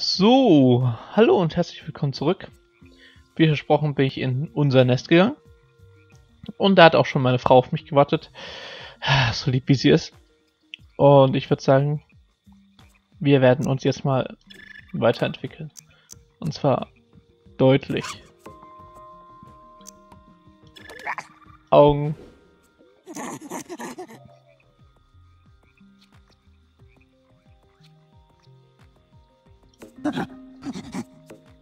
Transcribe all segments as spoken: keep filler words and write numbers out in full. So, hallo und herzlich willkommen zurück. Wie versprochen bin ich in unser Nest gegangen. Und da hat auch schon meine Frau auf mich gewartet. So lieb wie sie ist. Und ich würde sagen, wir werden uns jetzt mal weiterentwickeln. Und zwar deutlich. Augen.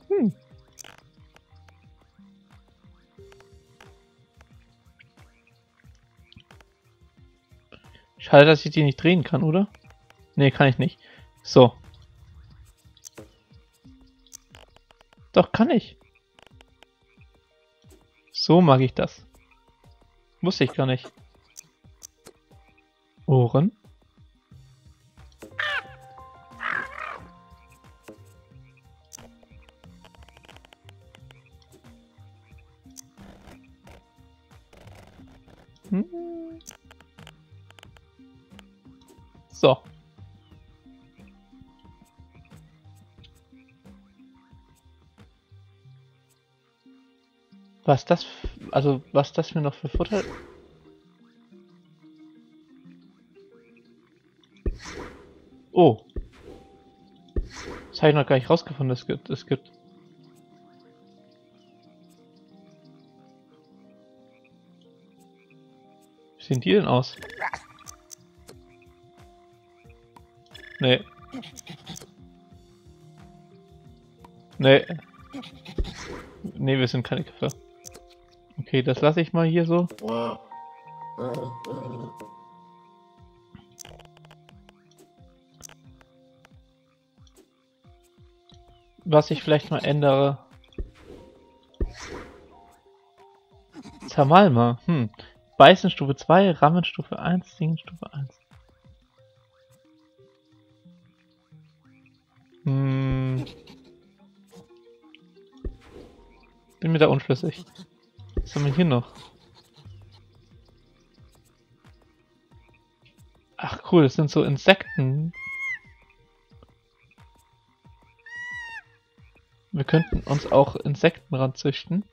Hm. Schade, dass ich die nicht drehen kann, oder? Ne, kann ich nicht. So. Doch, kann ich. So mag ich das. Wusste ich gar nicht. Ohren. So. Was das, also was das mir noch für Futter... Oh. Das habe ich noch gar nicht rausgefunden, dass es gibt. Das gibt. Wie sehen die denn aus? Nee. Nee. Nee, wir sind keine Käfer. Okay, das lasse ich mal hier so. Was ich vielleicht mal ändere. Zamalma. Hm. Beißen Stufe zwei, Rammen Stufe eins, Singen Stufe eins. Hm. Bin mir da unschlüssig. Was haben wir hier noch? Ach cool, das sind so Insekten. Wir könnten uns auch Insekten ranzüchten.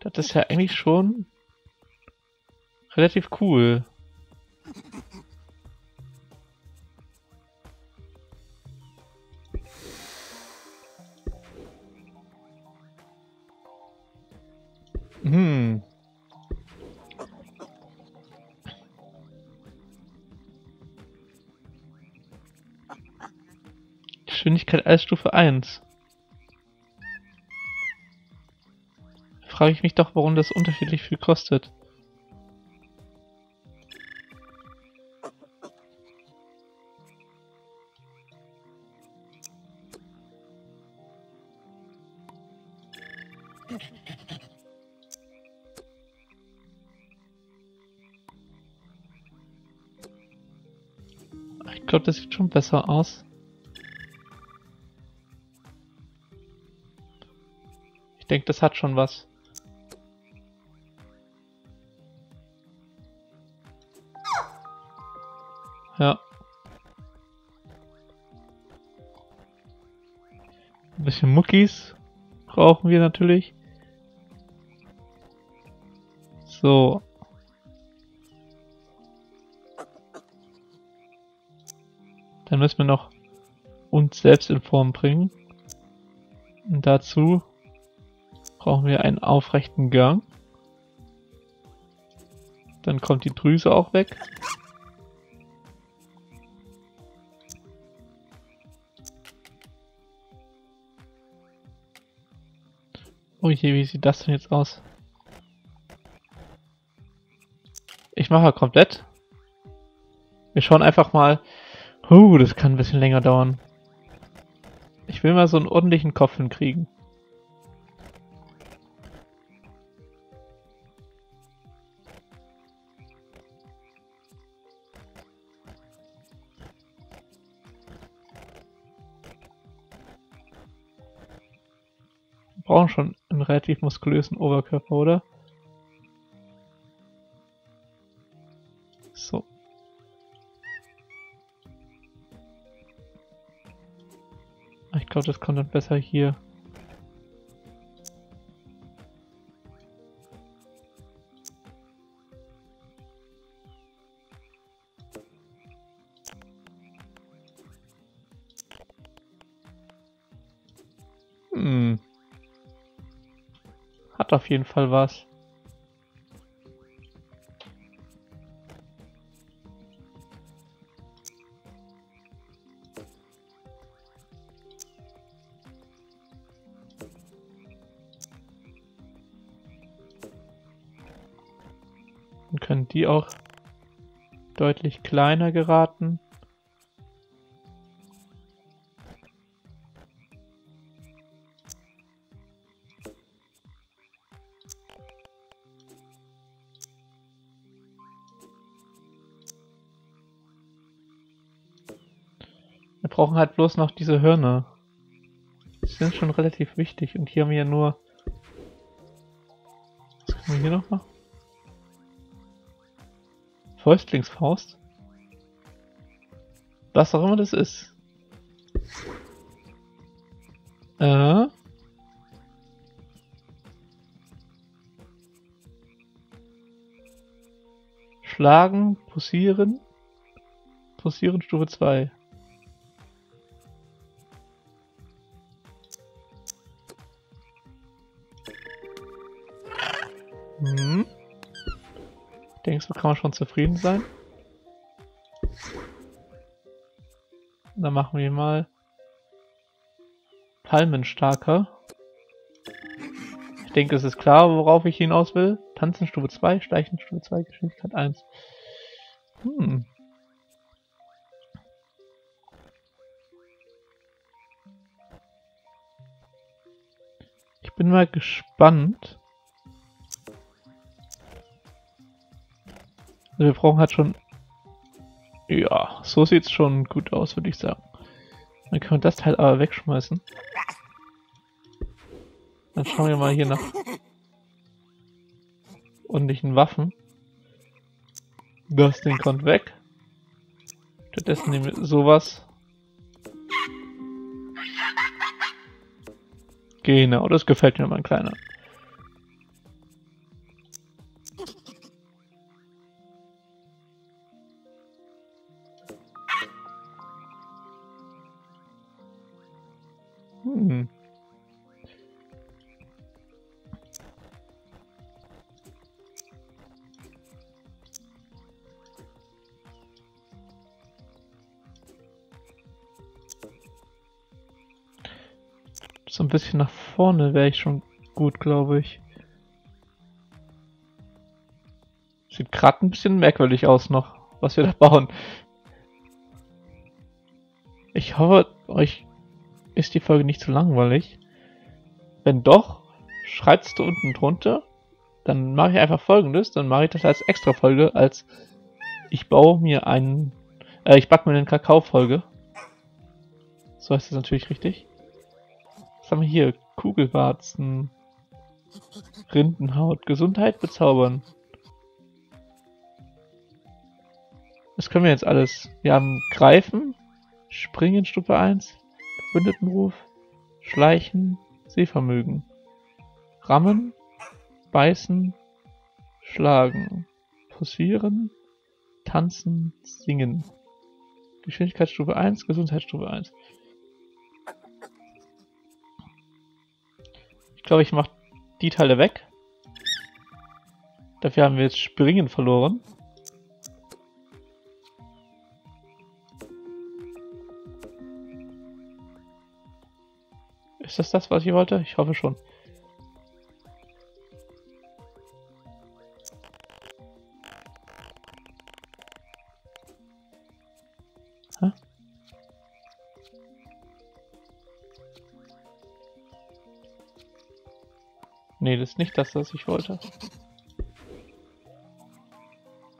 Das ist ja eigentlich schon relativ cool. Hm. Geschwindigkeit als Stufe eins. Da frage ich mich doch, warum das unterschiedlich viel kostet. Ich glaube, das sieht schon besser aus. Ich denke, das hat schon was. Ja. Ein bisschen Muckis brauchen wir natürlich. So. Dann müssen wir noch uns selbst in Form bringen. Und dazu brauchen wir einen aufrechten Gang. Dann kommt die Drüse auch weg. Oh je, wie sieht das denn jetzt aus? Ich mache komplett. Wir schauen einfach mal. Huh, das kann ein bisschen länger dauern. Ich will mal so einen ordentlichen Kopf hinkriegen. Wir brauchen schon einen relativ muskulösen Oberkörper, oder? So. glaube, das kommt dann besser hier. Hm. Hat auf jeden Fall was. Können die auch deutlich kleiner geraten. Wir brauchen halt bloß noch diese Hörner. Die sind schon relativ wichtig. Und hier haben wir ja nur... Was können wir hier noch machen? Fäustlingsfaust. Was auch immer das ist. Äh. Schlagen, Pulsieren. Pulsieren Stufe zwei. Hm. Denkst du, kann man schon zufrieden sein? Dann machen wir mal Palmenstarker. Ich denke, es ist klar, worauf ich hinaus will. Tanzen Stufe zwei, Schleichen Stufe zwei, Geschwindigkeit eins. Hm. Ich bin mal gespannt. Also wir brauchen halt schon... Ja, so sieht's schon gut aus, würde ich sagen. Dann können wir das Teil aber wegschmeißen. Dann schauen wir mal hier nach ordentlichen Waffen. Das Ding kommt weg. Stattdessen nehmen wir sowas. Genau, das gefällt mir, mein Kleiner. Hm. So ein bisschen nach vorne wäre ich schon gut, glaube ich. Sieht gerade ein bisschen merkwürdig aus noch, was wir da bauen. Ich hoffe, euch ist die Folge nicht zu langweilig. Wenn doch, schreibt's da unten drunter. Dann mache ich einfach Folgendes. Dann mache ich das als extra Folge, als ich baue mir einen, äh, ich backe mir einen Kakao-Folge. So heißt das natürlich richtig. Was haben wir hier? Kugelwarzen, Rindenhaut, Gesundheit bezaubern. Das können wir jetzt alles. Wir haben Greifen, Springen Stufe eins, Verbündetenruf, Schleichen, Sehvermögen, Rammen, Beißen, Schlagen, Posieren, Tanzen, Singen, Geschwindigkeitsstufe eins, Gesundheitsstufe eins. Ich glaube, ich mache die Teile weg. Dafür haben wir jetzt Springen verloren. Ist das das, was ich wollte? Ich hoffe schon. Hä? Nee, das ist nicht das, was ich wollte.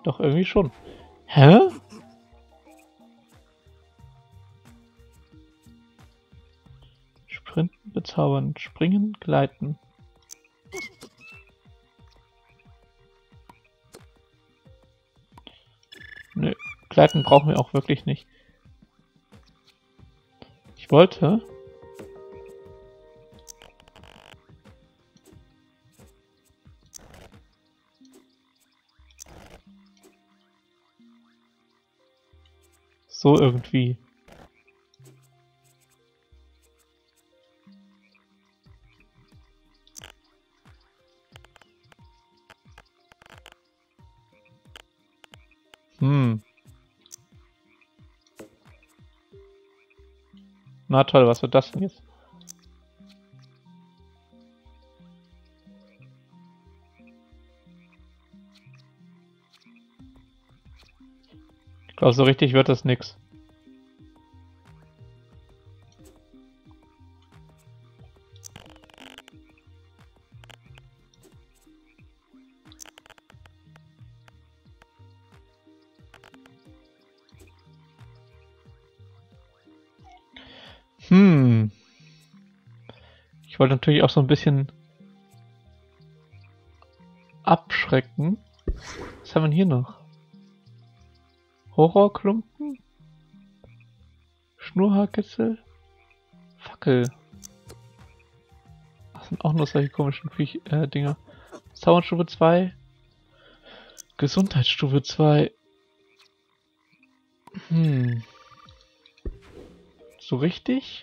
Doch, irgendwie schon. Hä? Bezaubern, springen, gleiten. Nö, gleiten brauchen wir auch wirklich nicht. Ich wollte So irgendwie. Hm. Na toll, was wird das denn jetzt? Ich glaube, so richtig wird das nix. Hm. Ich wollte natürlich auch so ein bisschen abschrecken. Was haben wir denn hier noch? Horrorklumpen? Schnurhaarkitzel? Fackel. Das sind auch nur solche komischen Viech äh, Dinger. Zauberstufe zwei. Gesundheitsstufe zwei. Hm. So richtig?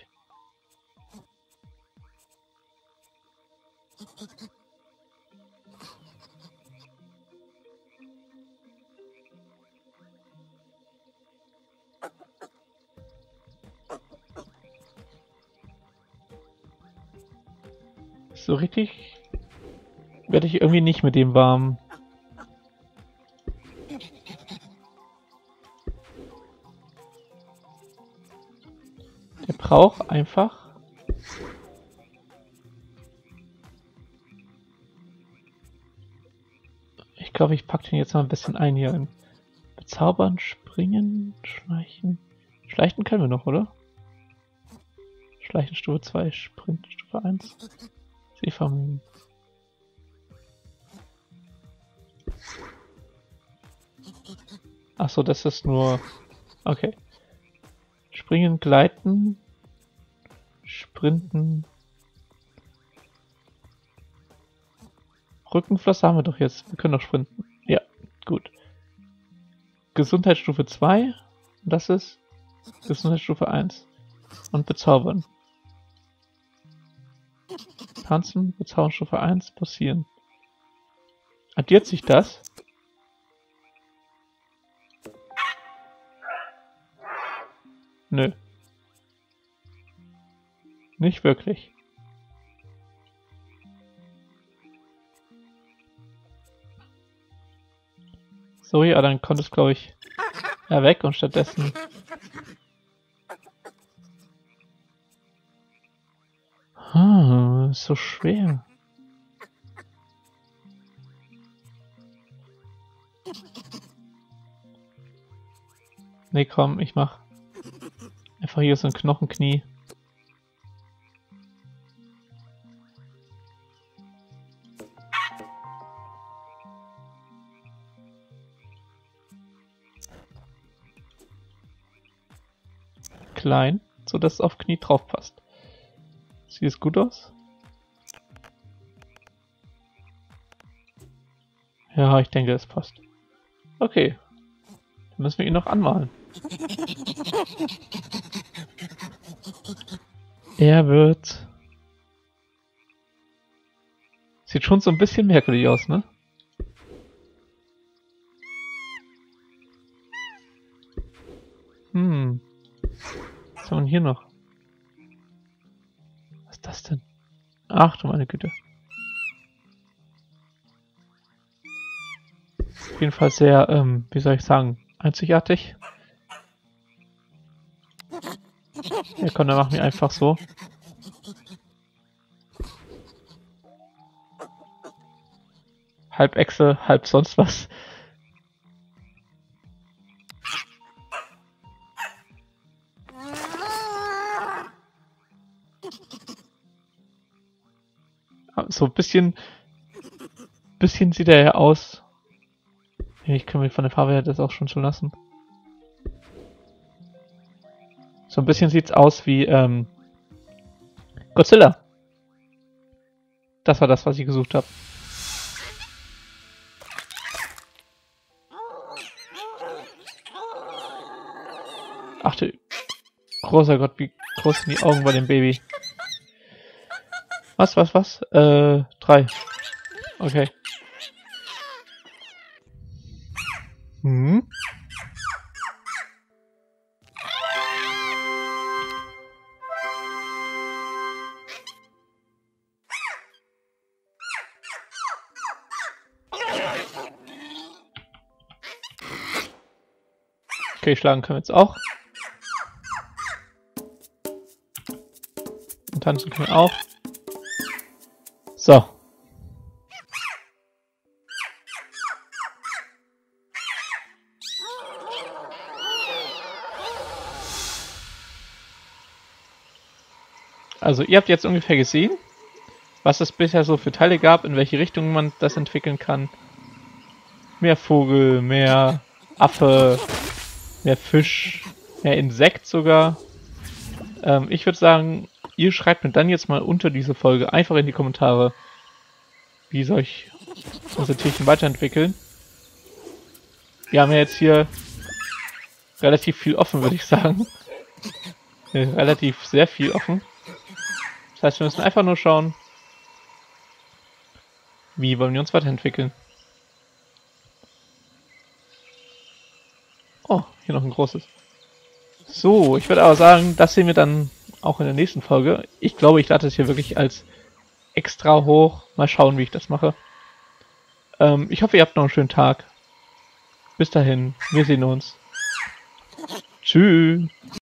So richtig werde ich irgendwie nicht mit dem warm. Der braucht einfach ich glaube, ich packe den jetzt mal ein bisschen ein hier in Bezaubern, Springen, Schleichen. Schleichen können wir noch, oder? Schleichen Stufe zwei, Sprint Stufe eins. Sehvermögen. Achso, das ist nur... Okay. Springen, Gleiten, Sprinten. Rückenflosse haben wir doch jetzt. Wir können doch sprinten. Ja, gut. Gesundheitsstufe zwei. Das ist Gesundheitsstufe eins. Und Bezaubern. Tanzen, Bezaubern Stufe eins, passieren. Addiert sich das? Nö. Nicht wirklich. So, ja, dann kommt es, glaube ich, ja, weg und stattdessen... So schwer. Nee, komm, ich mach einfach hier so ein Knochenknie. Klein, so dass es auf Knie drauf passt. Sieht es gut aus? Ja, ich denke, es passt. Okay. Dann müssen wir ihn noch anmalen. Er wird... Sieht schon so ein bisschen merkwürdig aus, ne? Hm. Was haben wir denn hier noch? Was ist das denn? Ach du meine Güte. Auf jeden Fall sehr, ähm, wie soll ich sagen, einzigartig. Ja komm, dann machen wir einfach so. Halb Echse, halb sonst was. So ein bisschen, bisschen sieht er ja aus. Ich kann mir von der Farbe her das auch schon zu lassen. So ein bisschen sieht's aus wie ähm, Godzilla. Das war das, was ich gesucht habe. Ach du großer Gott, wie groß sind die Augen bei dem Baby? Was, was, was? Äh, drei. Okay. Hm? Okay, schlagen können wir jetzt auch. Und tanzen können wir auch. So. Also ihr habt jetzt ungefähr gesehen, was es bisher so für Teile gab, in welche Richtung man das entwickeln kann. Mehr Vogel, mehr Affe, mehr Fisch, mehr Insekt sogar. Ähm, ich würde sagen, ihr schreibt mir dann jetzt mal unter diese Folge einfach in die Kommentare, wie soll ich unsere Tierchen weiterentwickeln. Wir haben ja jetzt hier relativ viel offen, würde ich sagen. Relativ sehr viel offen. Das heißt, wir müssen einfach nur schauen, wie wollen wir uns weiterentwickeln. Oh, hier noch ein großes. So, ich würde aber sagen, das sehen wir dann auch in der nächsten Folge. Ich glaube, ich lade es hier wirklich als extra hoch. Mal schauen, wie ich das mache. Ähm, ich hoffe, ihr habt noch einen schönen Tag. Bis dahin, wir sehen uns. Tschüss.